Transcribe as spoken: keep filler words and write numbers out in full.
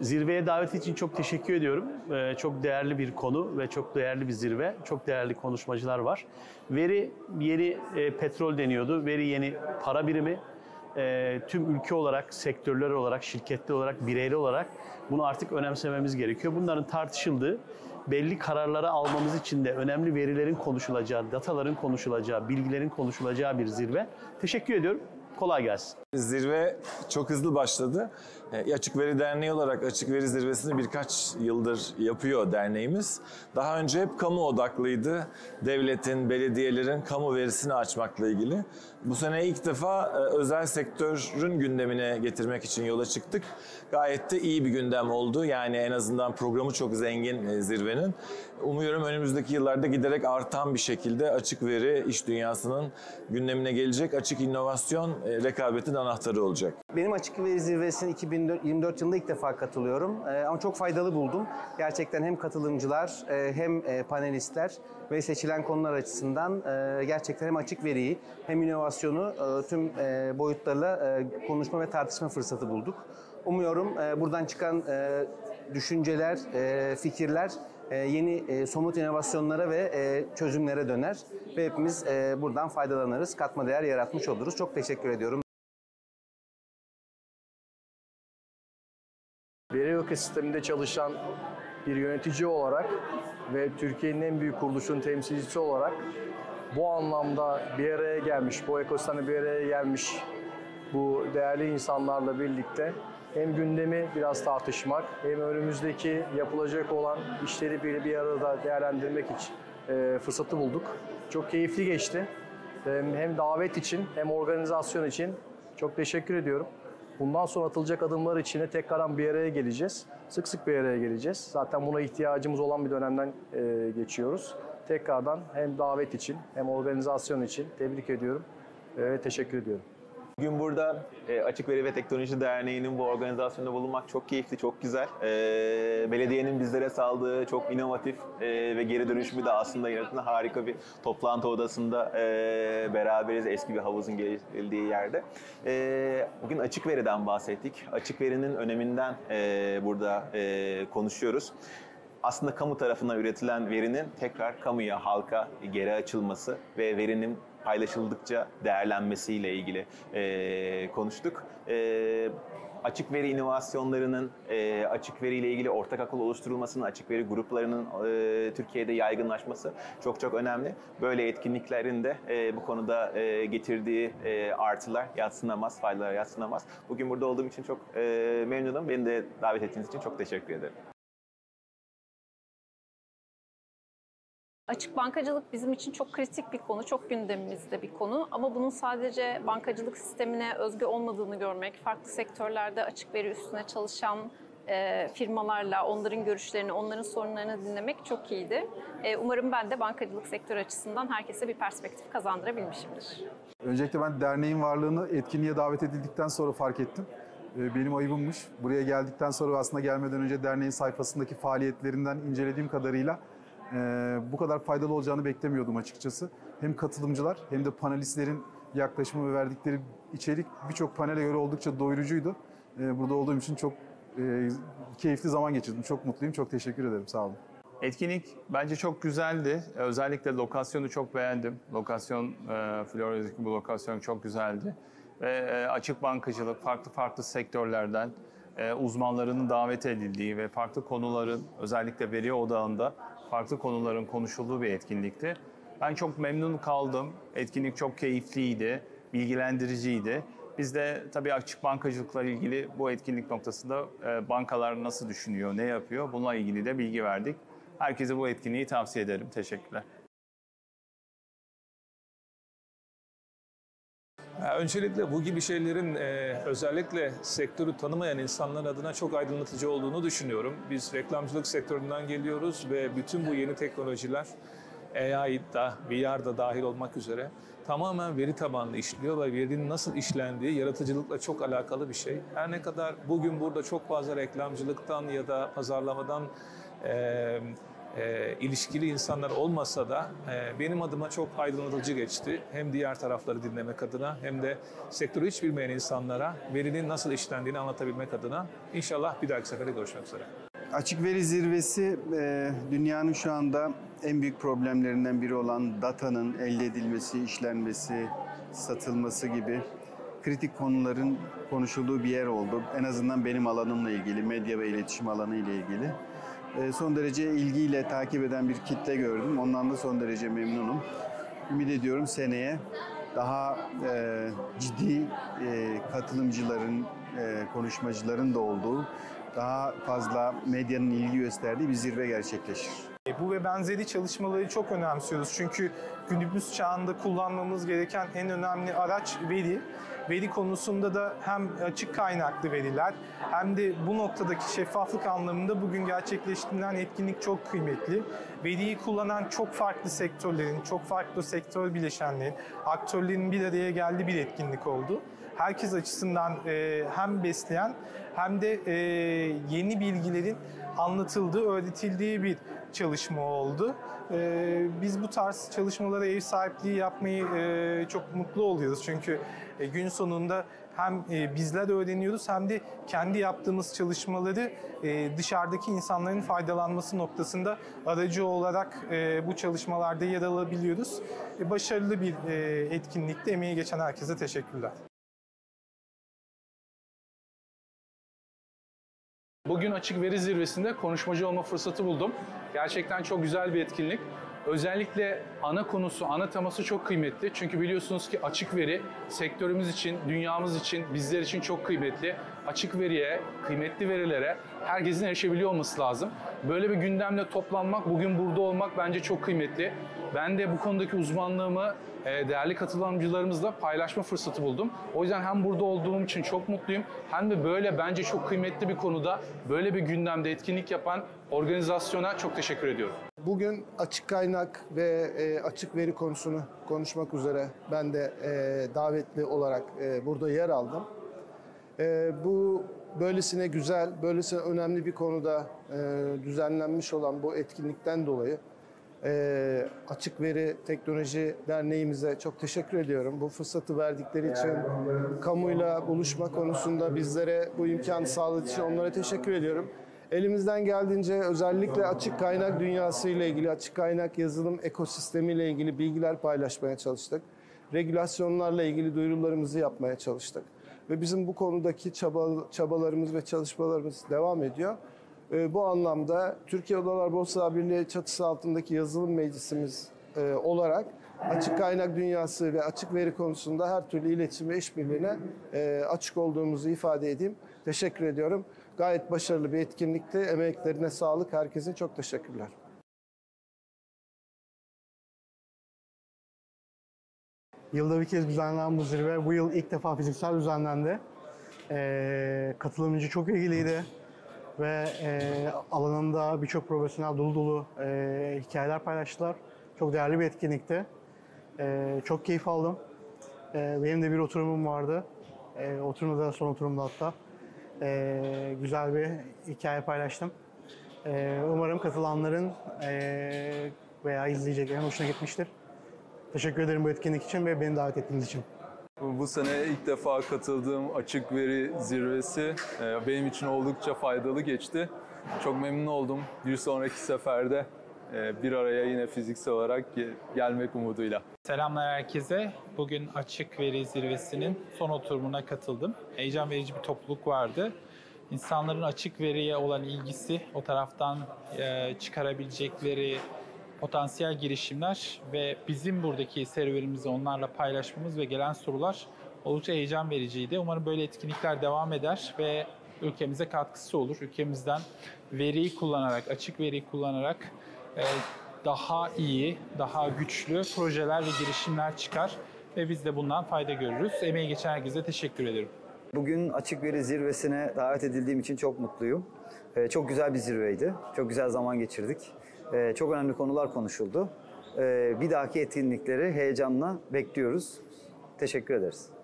Zirveye davet için çok teşekkür ediyorum. Ee, çok değerli bir konu ve çok değerli bir zirve. Çok değerli konuşmacılar var. Veri yeni e, petrol deniyordu. Veri yeni para birimi. E, tüm ülke olarak, sektörler olarak, şirketler olarak, bireyler olarak bunu artık önemsememiz gerekiyor. Bunların tartışıldığı, belli kararları almamız için de önemli verilerin konuşulacağı, dataların konuşulacağı, bilgilerin konuşulacağı bir zirve. Teşekkür ediyorum. Kolay gelsin. Zirve çok hızlı başladı. Açık Veri Derneği olarak Açık Veri Zirvesi'ni birkaç yıldır yapıyor derneğimiz. Daha önce hep kamu odaklıydı. Devletin, belediyelerin kamu verisini açmakla ilgili. Bu sene ilk defa özel sektörün gündemine getirmek için yola çıktık. Gayet de iyi bir gündem oldu. Yani en azından programı çok zengin zirvenin. Umuyorum önümüzdeki yıllarda giderek artan bir şekilde açık veri iş dünyasının gündemine gelecek. Açık inovasyon rekabetin anahtarı olacak. Benim Açık Veri Zirvesi'ne iki bin yirmi dört yılında ilk defa katılıyorum. Ama çok faydalı buldum. Gerçekten hem katılımcılar hem panelistler ve seçilen konular açısından gerçekten hem açık veriyi hem inovasyonu tüm boyutlarla konuşma ve tartışma fırsatı bulduk. Umuyorum buradan çıkan düşünceler, fikirler yeni somut inovasyonlara ve çözümlere döner ve hepimiz buradan faydalanırız, katma değer yaratmış oluruz. Çok teşekkür ediyorum. Veri ekosisteminde çalışan bir yönetici olarak ve Türkiye'nin en büyük kuruluşun temsilcisi olarak bu anlamda bir araya gelmiş, bu ekosisteme bir araya gelmiş bu değerli insanlarla birlikte hem gündemi biraz tartışmak, hem önümüzdeki yapılacak olan işleri bir, bir arada değerlendirmek için e, fırsatı bulduk. Çok keyifli geçti. Hem, hem davet için hem organizasyon için çok teşekkür ediyorum. Bundan sonra atılacak adımlar için de tekrardan bir araya geleceğiz. Sık sık bir araya geleceğiz. Zaten buna ihtiyacımız olan bir dönemden e, geçiyoruz. Tekrardan hem davet için hem organizasyon için tebrik ediyorum ve teşekkür ediyorum. Bugün burada Açık Veri ve Teknoloji Derneği'nin bu organizasyonda bulunmak çok keyifli, çok güzel. Belediyenin bizlere sağladığı çok inovatif ve geri dönüşümü de aslında yarattığı harika bir toplantı odasında beraberiz, eski bir havuzun geldiği yerde. Bugün Açık Veri'den bahsettik. Açık Veri'nin öneminden burada konuşuyoruz. Aslında kamu tarafından üretilen verinin tekrar kamuya, halka geri açılması ve verinin paylaşıldıkça değerlenmesiyle ilgili e, konuştuk. E, açık veri inovasyonlarının, e, açık veriyle ilgili ortak akıl oluşturulmasının, açık veri gruplarının e, Türkiye'de yaygınlaşması çok çok önemli. Böyle etkinliklerin de e, bu konuda e, getirdiği e, artılar yadsınamaz, faydalar yadsınamaz. Bugün burada olduğum için çok e, memnunum. Beni de davet ettiğiniz için çok teşekkür ederim. Açık bankacılık bizim için çok kritik bir konu, çok gündemimizde bir konu ama bunun sadece bankacılık sistemine özgü olmadığını görmek, farklı sektörlerde açık veri üstüne çalışan e, firmalarla onların görüşlerini, onların sorunlarını dinlemek çok iyiydi. E, umarım ben de bankacılık sektörü açısından herkese bir perspektif kazandırabilmişimdir. Öncelikle ben derneğin varlığını etkinliğe davet edildikten sonra fark ettim. E, benim ayıbımmış. Buraya geldikten sonra aslında gelmeden önce derneğin sayfasındaki faaliyetlerinden incelediğim kadarıyla Ee, bu kadar faydalı olacağını beklemiyordum açıkçası. Hem katılımcılar hem de panelistlerin yaklaşımı ve verdikleri içerik birçok panele göre oldukça doyurucuydu. Ee, burada olduğum için çok e, keyifli zaman geçirdim. Çok mutluyum. Çok teşekkür ederim. Sağ olun. Etkinlik bence çok güzeldi. Özellikle lokasyonu çok beğendim. Lokasyon, e, Florey'deki bu lokasyon çok güzeldi. Ve e, açık bankacılık, farklı farklı sektörlerden e, uzmanlarının davet edildiği ve farklı konuların özellikle veri odağında farklı konuların konuşulduğu bir etkinlikti. Ben çok memnun kaldım. Etkinlik çok keyifliydi, bilgilendiriciydi. Biz de tabii açık bankacılıkla ilgili bu etkinlik noktasında bankalar nasıl düşünüyor, ne yapıyor? Bununla ilgili de bilgi verdik. Herkese bu etkinliği tavsiye ederim. Teşekkürler. Öncelikle bu gibi şeylerin e, özellikle sektörü tanımayan insanlar adına çok aydınlatıcı olduğunu düşünüyorum. Biz reklamcılık sektöründen geliyoruz ve bütün bu yeni teknolojiler A I'da, V R'da dahil olmak üzere tamamen veri tabanlı işliyor ve verinin nasıl işlendiği yaratıcılıkla çok alakalı bir şey. Her ne kadar bugün burada çok fazla reklamcılıktan ya da pazarlamadan e, e, ilişkili insanlar olmasa da e, benim adıma çok aydınlatıcı geçti. Hem diğer tarafları dinlemek adına hem de sektörü hiç bilmeyen insanlara verinin nasıl işlendiğini anlatabilmek adına. İnşallah bir dahaki sefere görüşmek üzere. Açık Veri Zirvesi dünyanın şu anda en büyük problemlerinden biri olan datanın elde edilmesi, işlenmesi, satılması gibi kritik konuların konuşulduğu bir yer oldu. En azından benim alanımla ilgili, medya ve iletişim alanı ile ilgili. Son derece ilgiyle takip eden bir kitle gördüm. Ondan da son derece memnunum. Ümit ediyorum seneye daha ciddi katılımcıların, konuşmacıların da olduğu, daha fazla medyanın ilgi gösterdiği bir zirve gerçekleşir. Bu ve benzeri çalışmaları çok önemsiyoruz. Çünkü günümüz çağında kullanmamız gereken en önemli araç veri. Veri konusunda da hem açık kaynaklı veriler hem de bu noktadaki şeffaflık anlamında bugün gerçekleştirilen etkinlik çok kıymetli. Veriyi kullanan çok farklı sektörlerin, çok farklı sektör bileşenlerin, aktörlerin bir araya geldiği bir etkinlik oldu. Herkes açısından hem besleyen hem de yeni bilgilerin anlatıldığı, öğretildiği bir çalışma oldu. Biz bu tarz çalışmalara ev sahipliği yapmayı çok mutlu oluyoruz. Çünkü gün sonunda hem bizler öğreniyoruz hem de kendi yaptığımız çalışmaları dışarıdaki insanların faydalanması noktasında aracı olarak bu çalışmalarda yer alabiliyoruz. Başarılı bir etkinlikte emeği geçen herkese teşekkürler. Bugün Açık Veri Zirvesi'nde konuşmacı olma fırsatı buldum. Gerçekten çok güzel bir etkinlik. Özellikle ana konusu, ana teması çok kıymetli. Çünkü biliyorsunuz ki açık veri sektörümüz için, dünyamız için, bizler için çok kıymetli. Açık veriye, kıymetli verilere herkesin erişebiliyor olması lazım. Böyle bir gündemle toplanmak, bugün burada olmak bence çok kıymetli. Ben de bu konudaki uzmanlığımı değerli katılımcılarımızla paylaşma fırsatı buldum. O yüzden hem burada olduğum için çok mutluyum hem de böyle bence çok kıymetli bir konuda, böyle bir gündemde etkinlik yapan organizasyona çok teşekkür ediyorum. Bugün açık kaynak ve açık veri konusunu konuşmak üzere ben de davetli olarak burada yer aldım. Bu böylesine güzel, böylesine önemli bir konuda düzenlenmiş olan bu etkinlikten dolayı E, Açık Veri Teknoloji Derneğimize çok teşekkür ediyorum. Bu fırsatı verdikleri için, kamuyla buluşma konusunda bizlere bu imkanı sağladığı için onlara teşekkür ediyorum. Elimizden geldiğince özellikle açık kaynak dünyası ile ilgili, açık kaynak yazılım ekosistemi ile ilgili bilgiler paylaşmaya çalıştık. Regülasyonlarla ilgili duyurularımızı yapmaya çalıştık. Ve bizim bu konudaki çaba, çabalarımız ve çalışmalarımız devam ediyor. Bu anlamda Türkiye Odalar Borsa Birliği çatısı altındaki yazılım meclisimiz olarak açık kaynak dünyası ve açık veri konusunda her türlü iletişim ve işbirliğine açık olduğumuzu ifade edeyim. Teşekkür ediyorum. Gayet başarılı bir etkinlikti. Emeklerine sağlık. Herkese çok teşekkürler. Yılda bir kez düzenlenen bu zirve bu yıl ilk defa fiziksel düzenlendi. Ee, katılımcı çok ilgiliydi. Ve e, alanında birçok profesyonel dolu dolu e, hikayeler paylaştılar. Çok değerli bir etkinlikti. E, çok keyif aldım. E, benim de bir oturumum vardı. E, oturumda da son oturumda hatta. E, güzel bir hikaye paylaştım. E, umarım katılanların e, veya izleyeceklerin hoşuna gitmiştir. Teşekkür ederim bu etkinlik için ve beni davet ettiğiniz için. Bu sene ilk defa katıldığım Açık Veri Zirvesi benim için oldukça faydalı geçti. Çok memnun oldum. Bir sonraki seferde bir araya yine fiziksel olarak gelmek umuduyla. Selamlar herkese. Bugün Açık Veri Zirvesi'nin son oturumuna katıldım. Heyecan verici bir topluluk vardı. İnsanların açık veriye olan ilgisi, o taraftan çıkarabilecekleri potansiyel girişimler ve bizim buradaki serüvenimizi onlarla paylaşmamız ve gelen sorular oldukça heyecan vericiydi. Umarım böyle etkinlikler devam eder ve ülkemize katkısı olur. Ülkemizden veriyi kullanarak, açık veriyi kullanarak daha iyi, daha güçlü projeler ve girişimler çıkar ve biz de bundan fayda görürüz. Emeği geçen herkese teşekkür ederim. Bugün Açık Veri Zirvesi'ne davet edildiğim için çok mutluyum. Çok güzel bir zirveydi. Çok güzel zaman geçirdik. Ee, çok önemli konular konuşuldu. Ee, bir dahaki etkinlikleri heyecanla bekliyoruz. Teşekkür ederiz.